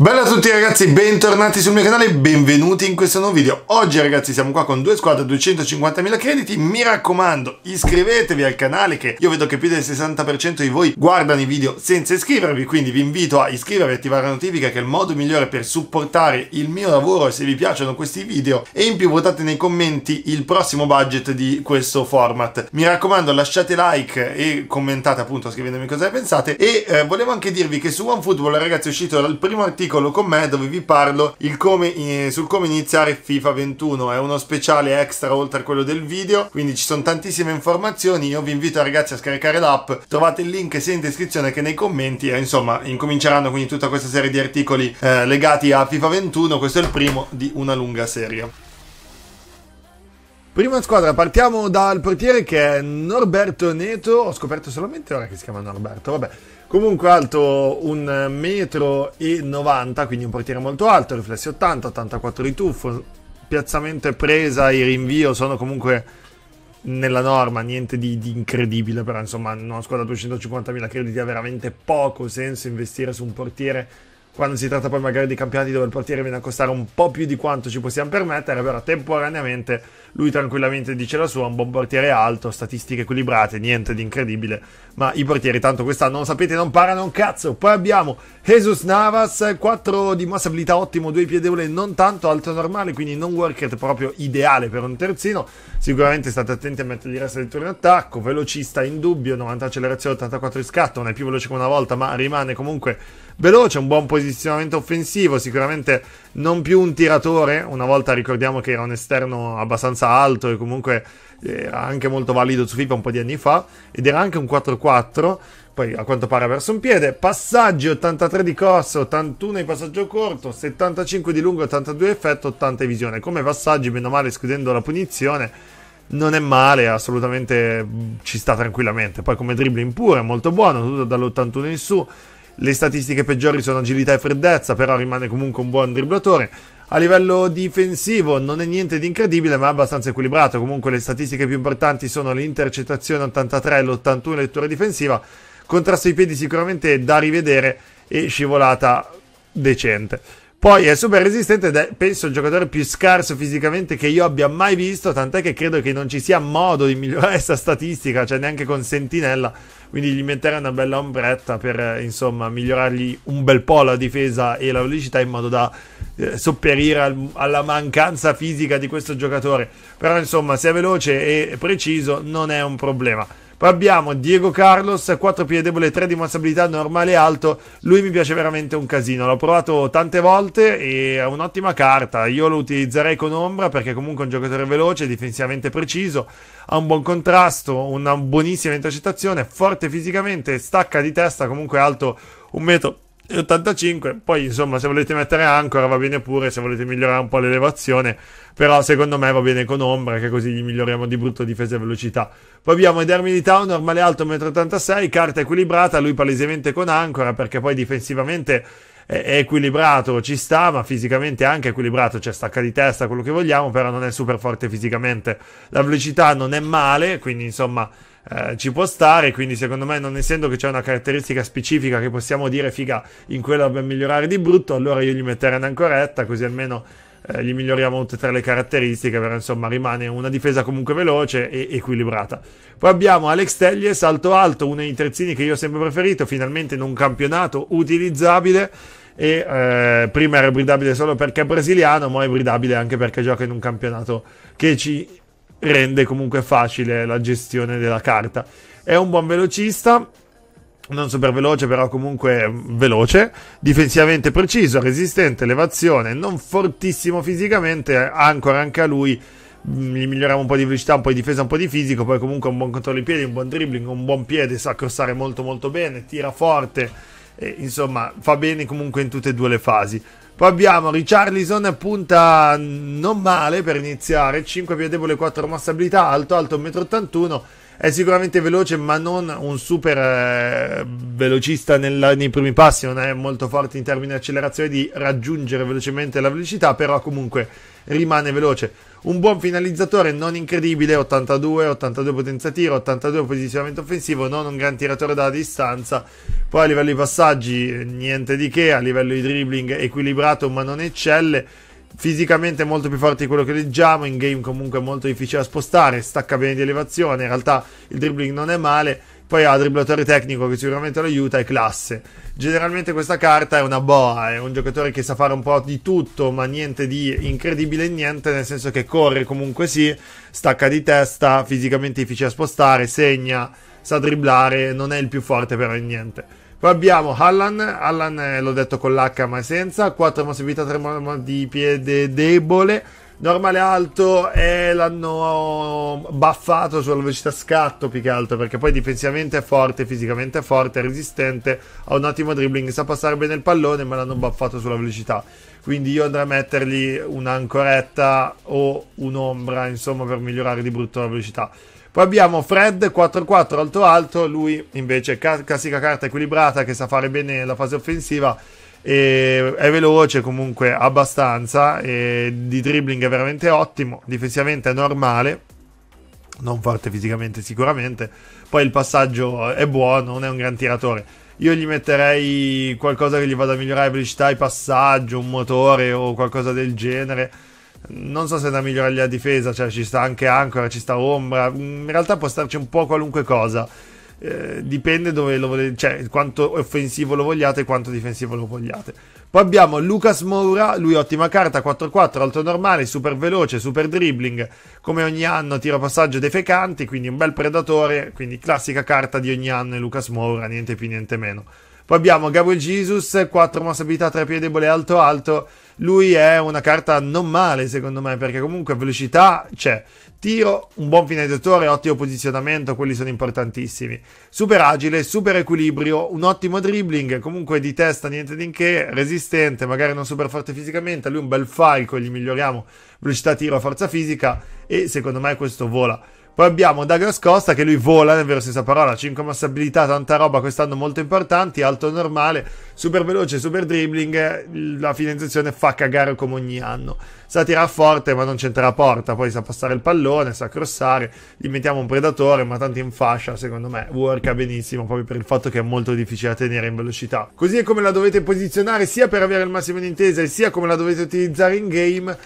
Bella a tutti ragazzi, bentornati sul mio canale e benvenuti in questo nuovo video. Oggi ragazzi siamo qua con due squadre, 250.000 crediti. Mi raccomando, iscrivetevi al canale che io vedo che più del 60% di voi guardano i video senza iscrivervi, quindi vi invito a iscrivervi e attivare la notifica che è il modo migliore per supportare il mio lavoro e se vi piacciono questi video. E in più votate nei commenti il prossimo budget di questo format. Mi raccomando, lasciate like e commentate appunto scrivendomi cosa ne pensate. E volevo anche dirvi che su OneFootball ragazzi è uscito dal primo articolo con me dove vi parlo sul come iniziare FIFA 21, è uno speciale extra oltre a quello del video, quindi ci sono tantissime informazioni. Io vi invito ragazzi a scaricare l'app, trovate il link sia in descrizione che nei commenti e insomma incominceranno quindi tutta questa serie di articoli legati a FIFA 21, questo è il primo di una lunga serie. Prima squadra, partiamo dal portiere che è Norberto Neto, ho scoperto solamente ora che si chiama Norberto, vabbè. Comunque alto 1,90 m, quindi un portiere molto alto, riflessi 80, 84 di tuffo, piazzamento e presa e rinvio sono comunque nella norma, niente di incredibile, però insomma una squadra 250.000 crediti ha veramente poco senso investire su un portiere quando si tratta poi magari di campionati dove il portiere viene a costare un po' più di quanto ci possiamo permettere, però temporaneamente lui tranquillamente dice la sua, un buon portiere alto, statistiche equilibrate, niente di incredibile, ma i portieri tanto quest'anno, lo sapete, non parano un cazzo. Poi abbiamo Jesus Navas, 4 di mossa, abilità ottimo, 2 piedevole non tanto, alto normale, quindi non work rate proprio ideale per un terzino, sicuramente state attenti a mettergli resta del turno in attacco, velocista indubbio, 90 accelerazione, 84 di scatto, non è più veloce come una volta ma rimane comunque veloce, un buon posizionamento offensivo, sicuramente non più un tiratore, una volta ricordiamo che era un esterno abbastanza alto e comunque era anche molto valido su FIFA un po' di anni fa ed era anche un 4-4, poi a quanto pare ha perso un piede. Passaggi 83 di corsa, 81 di passaggio corto, 75 di lungo, 82 effetto, 80 di visione, come passaggi meno male escludendo la punizione non è male, assolutamente ci sta tranquillamente. Poi come dribbling pure molto buono, tutto dall'81 in su. Le statistiche peggiori sono agilità e freddezza, però rimane comunque un buon dribblatore. A livello difensivo non è niente di incredibile, ma è abbastanza equilibrato. Comunque le statistiche più importanti sono l'intercettazione 83 e l'81 lettura difensiva. Contrasto ai piedi sicuramente da rivedere e scivolata decente. Poi è super resistente ed è penso il giocatore più scarso fisicamente che io abbia mai visto, tant'è che credo che non ci sia modo di migliorare questa statistica, cioè neanche con sentinella, quindi gli metterei una bella ombretta per insomma migliorargli un bel po' la difesa e la velocità in modo da sopperire alla mancanza fisica di questo giocatore, però insomma se è veloce e preciso non è un problema. Poi abbiamo Diego Carlos, 4 piede debole, 3 di mossabilità normale e alto, lui mi piace veramente un casino, l'ho provato tante volte e è un'ottima carta, io lo utilizzerei con ombra perché comunque è un giocatore veloce, difensivamente preciso, ha un buon contrasto, una buonissima intercettazione, forte fisicamente, stacca di testa, comunque alto 1,85 m, poi insomma se volete mettere ancora va bene pure, se volete migliorare un po' l'elevazione, però secondo me va bene con ombra che così gli miglioriamo di brutto difesa e velocità. Poi abbiamo Edermi di Town, normale alto 1,86 m, carta equilibrata, lui palesemente con ancora perché poi difensivamente è equilibrato, ci sta, ma fisicamente è anche equilibrato, cioè stacca di testa, quello che vogliamo, però non è super forte fisicamente. La velocità non è male, quindi insomma ci può stare, quindi secondo me non essendo che c'è una caratteristica specifica che possiamo dire figa in quella dobbiamo migliorare di brutto, allora io gli metterei un'ancoretta così almeno gli miglioriamo tutte e tre le caratteristiche, però insomma rimane una difesa comunque veloce e equilibrata. Poi abbiamo Alex Telles, salto alto, uno dei terzini che io ho sempre preferito, finalmente in un campionato utilizzabile e prima era bridabile solo perché è brasiliano, ma è bridabile anche perché gioca in un campionato che ci rende comunque facile la gestione della carta. È un buon velocista, non super veloce però comunque veloce, difensivamente preciso, resistente, elevazione, non fortissimo fisicamente, ancora anche a lui gli miglioriamo un po' di velocità, un po' di difesa, un po' di fisico, poi comunque un buon controllo di piedi, un buon dribbling, un buon piede, sa crossare molto molto bene, tira forte e, insomma fa bene comunque in tutte e due le fasi. Poi abbiamo Richarlison, punta non male per iniziare, 5 piede debole, 4 mossa abilità, alto 1,81 m, è sicuramente veloce, ma non un super velocista nei primi passi, non è molto forte in termini di accelerazione, di raggiungere velocemente la velocità, però comunque rimane veloce. Un buon finalizzatore, non incredibile, 82 potenza tiro, 82 posizionamento offensivo, non un gran tiratore da distanza. Poi a livello di passaggi niente di che, a livello di dribbling equilibrato ma non eccelle. Fisicamente molto più forte di quello che leggiamo, in game comunque molto difficile da spostare, stacca bene di elevazione, in realtà il dribbling non è male, poi ha dribblatore tecnico che sicuramente lo aiuta e classe. Generalmente questa carta è una boa, è un giocatore che sa fare un po' di tutto ma niente di incredibile, niente, nel senso che corre comunque sì, stacca di testa, fisicamente difficile da spostare, segna, sa dribblare, non è il più forte però in niente. Poi abbiamo Allan, l'ho detto con l'H ma senza, 4 mossività, 3 di piede debole, normale alto, e l'hanno buffato sulla velocità scatto più che altro, perché poi difensivamente è forte, fisicamente è forte, è resistente, ha un ottimo dribbling, sa passare bene il pallone, ma l'hanno buffato sulla velocità. Quindi io andrei a mettergli un'ancoretta o un'ombra, insomma, per migliorare di brutto la velocità. Poi abbiamo Fred, 4-4, alto, lui invece classica carta equilibrata che sa fare bene la fase offensiva, e è veloce comunque abbastanza, e di dribbling è veramente ottimo, difensivamente è normale, non forte fisicamente sicuramente, poi il passaggio è buono, non è un gran tiratore. Io gli metterei qualcosa che gli vada a migliorare velocità, il passaggio, un motore o qualcosa del genere. Non so se è da migliorare la difesa, cioè ci sta anche ancora, ci sta ombra, in realtà può starci un po' qualunque cosa, dipende dove lo volete, cioè quanto offensivo lo vogliate e quanto difensivo lo vogliate. Poi abbiamo Lucas Moura, lui ottima carta, 4-4, alto normale, super veloce, super dribbling, come ogni anno tiro passaggio defecanti, quindi un bel predatore, quindi classica carta di ogni anno è Lucas Moura, niente più niente meno. Poi abbiamo Gabriel Jesus, 4 mossa abilità, 3 piedi debole, alto, lui è una carta non male secondo me, perché comunque velocità c'è, tiro, un buon finalizzatore, ottimo posizionamento, quelli sono importantissimi, super agile, super equilibrio, un ottimo dribbling, comunque di testa niente di che, resistente, magari non super forte fisicamente, lui un bel falco, gli miglioriamo velocità, tiro, forza fisica, e secondo me questo vola. Poi abbiamo Douglas Costa, che lui vola, nel vero senso parola, 5 mosse abilità, tanta roba quest'anno molto importanti, alto normale, super veloce, super dribbling, la finalizzazione fa cagare come ogni anno. Sa tirare forte ma non c'entra a porta, poi sa passare il pallone, sa crossare, gli mettiamo un predatore ma tanto in fascia, secondo me, worka benissimo, proprio per il fatto che è molto difficile da tenere in velocità. Così è come la dovete posizionare sia per avere il massimo di intesa e sia come la dovete utilizzare in game.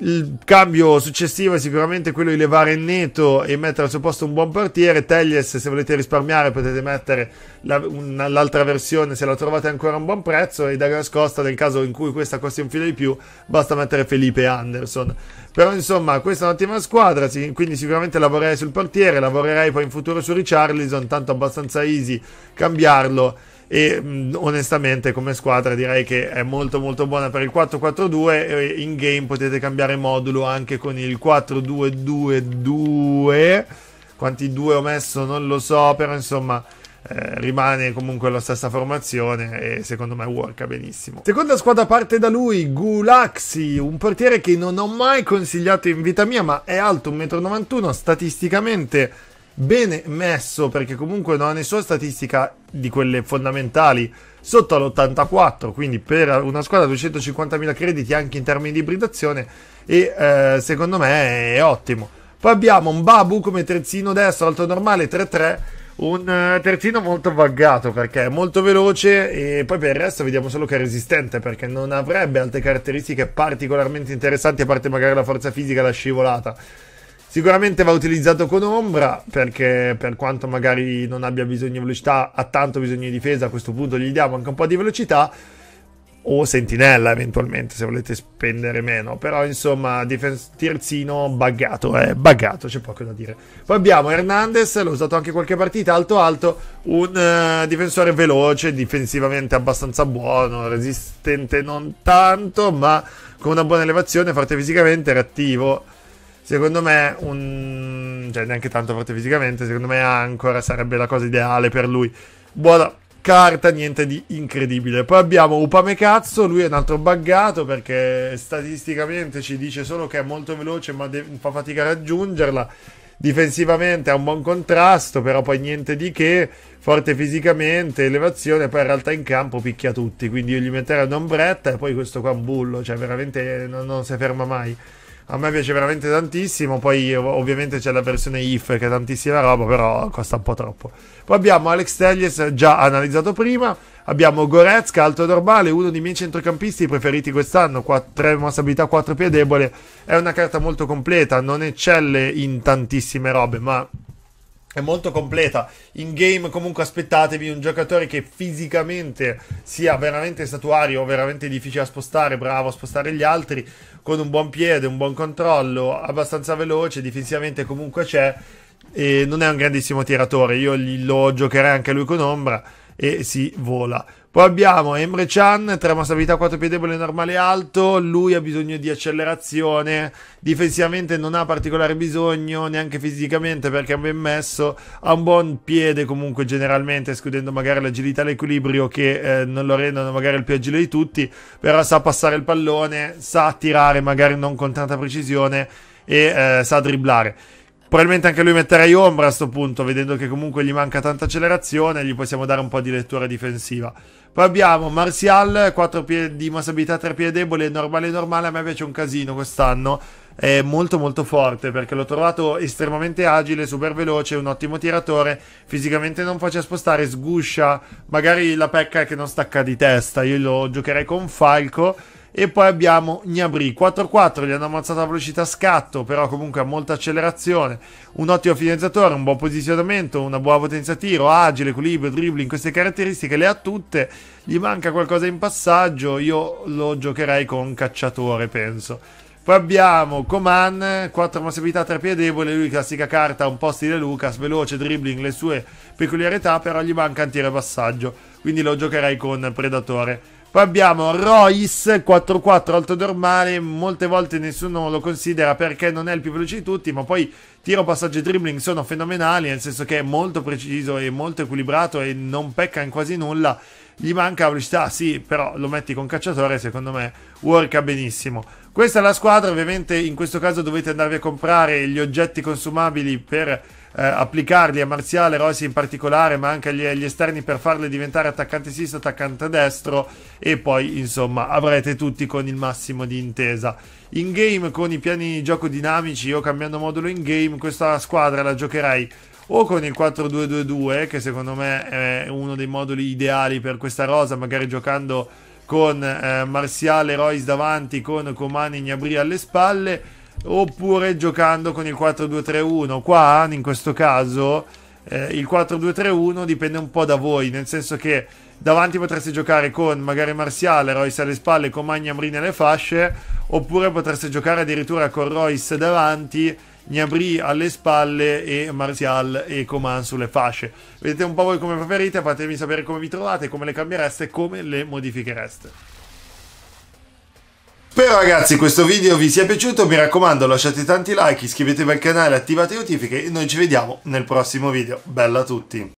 Il cambio successivo è sicuramente quello di levare Neto e mettere al suo posto un buon portiere. Telles, se volete risparmiare, potete mettere l'altra versione se la trovate ancora a un buon prezzo, e Douglas Costa, nel caso in cui questa costi un filo di più, basta mettere Felipe Anderson. Però insomma questa è un'ottima squadra, quindi sicuramente lavorerei sul portiere, lavorerei poi in futuro su Richarlison, tanto abbastanza easy cambiarlo, e onestamente come squadra direi che è molto molto buona per il 4-4-2, e in game potete cambiare modulo anche con il 4-2-2-2, quanti 2 ho messo non lo so, però insomma rimane comunque la stessa formazione e secondo me worka benissimo. Seconda squadra parte da lui, Gulaxi, un portiere che non ho mai consigliato in vita mia, ma è alto 1,91 m, statisticamente bene messo, perché comunque non ha nessuna statistica di quelle fondamentali sotto all'84, quindi per una squadra 250.000 crediti anche in termini di ibridazione, e secondo me è ottimo. Poi abbiamo un Babu come terzino destro, alto normale, 3-3, un terzino molto buggato perché è molto veloce, e poi per il resto vediamo solo che è resistente, perché non avrebbe altre caratteristiche particolarmente interessanti, a parte magari la forza fisica e la scivolata. Sicuramente va utilizzato con ombra, perché per quanto magari non abbia bisogno di velocità, ha tanto bisogno di difesa, a questo punto gli diamo anche un po' di velocità, o sentinella eventualmente se volete spendere meno, però insomma terzino buggato, buggato, c'è poco da dire. Poi abbiamo Hernandez, l'ho usato anche qualche partita, alto, un difensore veloce, difensivamente abbastanza buono, resistente non tanto, ma con una buona elevazione, forte fisicamente, reattivo. Secondo me, cioè neanche tanto forte fisicamente, secondo me ancora sarebbe la cosa ideale per lui. Buona carta, niente di incredibile. Poi abbiamo Upamecazzo, lui è un altro buggato perché statisticamente ci dice solo che è molto veloce ma fa fatica a raggiungerla. difensivamente ha un buon contrasto, però poi niente di che, forte fisicamente, elevazione, poi in realtà in campo picchia tutti, quindi io gli metterei un'ombretta, e poi questo qua è un bullo, cioè veramente non si ferma mai. A me piace veramente tantissimo, poi ovviamente c'è la versione IF che è tantissima roba, però costa un po' troppo. Poi abbiamo Alex Telles, già analizzato prima, abbiamo Goretzka, alto normale, uno dei miei centrocampisti preferiti quest'anno, 3 mossa abilità, 4 piede debole, è una carta molto completa, non eccelle in tantissime robe, ma è molto completa. In game comunque aspettatevi un giocatore che fisicamente sia veramente statuario, veramente difficile da spostare, bravo a spostare gli altri, con un buon piede, un buon controllo, abbastanza veloce, difensivamente comunque c'è, e non è un grandissimo tiratore, io lo giocherei anche lui con ombra e si vola. Poi abbiamo Emre Can, 3 mossa abilità, 4 piede debole, normale alto, lui ha bisogno di accelerazione, difensivamente non ha particolare bisogno, neanche fisicamente perché è ben messo, ha un buon piede comunque generalmente, escludendo magari l'agilità e l'equilibrio che non lo rendono magari il più agile di tutti, però sa passare il pallone, sa tirare magari non con tanta precisione e sa dribblare. Probabilmente anche lui metterei ombra a questo punto, vedendo che comunque gli manca tanta accelerazione, gli possiamo dare un po' di lettura difensiva. Poi abbiamo Martial, 4 piedi di mossa abilità, 3 piedi debole, normale, a me piace un casino quest'anno, è molto molto forte perché l'ho trovato estremamente agile, super veloce, un ottimo tiratore, fisicamente non faccia spostare, sguscia, magari la pecca è che non stacca di testa, io lo giocherei con Falco. E poi abbiamo Gnabry, 4-4, gli hanno ammazzato la velocità a scatto, però comunque ha molta accelerazione, un ottimo finalizzatore, un buon posizionamento, una buona potenza tiro, agile, equilibrio, dribbling, queste caratteristiche le ha tutte, gli manca qualcosa in passaggio, io lo giocherei con cacciatore penso. Poi abbiamo Coman, 4 mosse abilità, 3 piede debole, lui classica carta, un po' stile Lucas, veloce, dribbling, le sue peculiarità, però gli manca un tiro e passaggio, quindi lo giocherei con predatore. Poi abbiamo Royce, 4-4, alto normale, molte volte nessuno lo considera perché non è il più veloce di tutti, ma poi tiro, passaggio e dribbling sono fenomenali, nel senso che è molto preciso e molto equilibrato e non pecca in quasi nulla, gli manca la velocità, sì, però lo metti con cacciatore, secondo me worka benissimo. Questa è la squadra, ovviamente in questo caso dovete andarvi a comprare gli oggetti consumabili per applicarli a Martial, Royce in particolare, ma anche agli esterni per farli diventare attaccante sinistro, attaccante destro, e poi insomma avrete tutti con il massimo di intesa. In game con i piani di gioco dinamici o cambiando modulo in game, questa squadra la giocherei o con il 4-2-2-2, che secondo me è uno dei moduli ideali per questa rosa, magari giocando con Martial, Royce davanti, con Coman e Gnabry alle spalle, oppure giocando con il 4-2-3-1. Qua in questo caso il 4-2-3-1 dipende un po' da voi, nel senso che davanti potreste giocare con magari Martial, Royce alle spalle, Coman, Gnabry nelle fasce, oppure potreste giocare addirittura con Royce davanti, Gnabry alle spalle e Martial e Coman sulle fasce. Vedete un po' voi come preferite, fatemi sapere come vi trovate, come le cambiereste e come le modifichereste. Spero ragazzi questo video vi sia piaciuto, mi raccomando lasciate tanti like, iscrivetevi al canale, attivate le notifiche e noi ci vediamo nel prossimo video. Bella a tutti!